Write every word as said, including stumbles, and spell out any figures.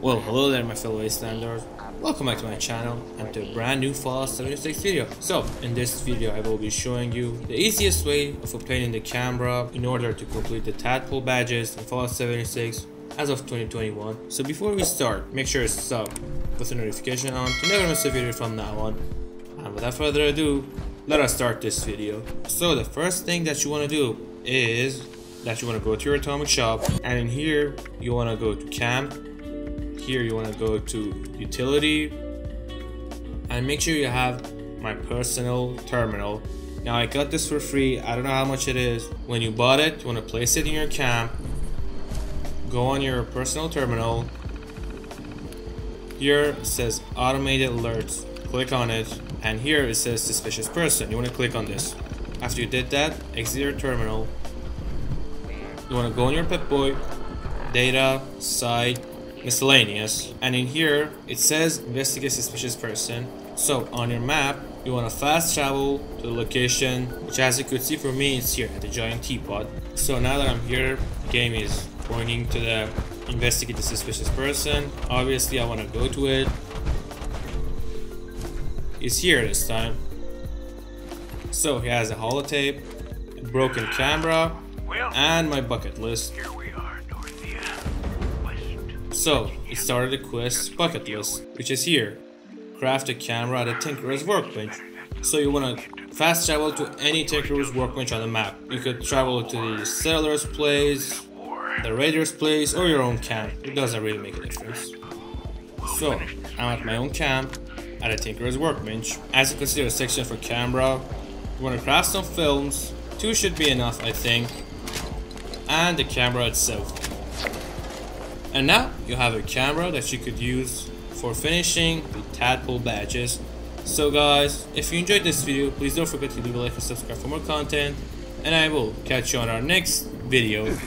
Well, hello there my fellow standers. Welcome back to my channel and to a brand new Fallout seventy-six video. So, in this video I will be showing you the easiest way of obtaining the camera in order to complete the tadpole badges in Fallout seventy-six as of twenty twenty-one. So before we start, make sure to sub with the notification on to never miss a video from now on. And without further ado, let us start this video. So the first thing that you want to do is that you want to go to your atomic shop, and in here you want to go to camp. Here you want to go to utility and make sure you have my personal terminal. Now I got this for free, I don't know how much it is. When you bought it, you want to place it in your camp, go on your personal terminal. Here it says automated alerts, click on it, and here it says suspicious person. You want to click on this. After you did that, exit your terminal. You want to go on your Pip-Boy, data, site, miscellaneous, and in here it says investigate suspicious person. So on your map you want to fast travel to the location, which as you could see for me it's here at the giant teapot. So now that I'm here, the game is pointing to the investigate the suspicious person. Obviously I want to go to it. It's here this time. So he has a holotape, a broken camera, and my bucket list. So, it started a quest bucket list, which is here. Craft a camera at a Tinkerer's workbench. So you wanna fast travel to any Tinkerer's workbench on the map. You could travel to the settler's place, the raider's place, or your own camp. It doesn't really make a difference. So, I'm at my own camp at a Tinkerer's workbench. As you can see, there's a section for camera. You wanna craft some films. Two should be enough, I think. And the camera itself. And now you have a camera that you could use for finishing the tadpole badges. So guys, if you enjoyed this video, please don't forget to leave a like and subscribe for more content, and I will catch you on our next video.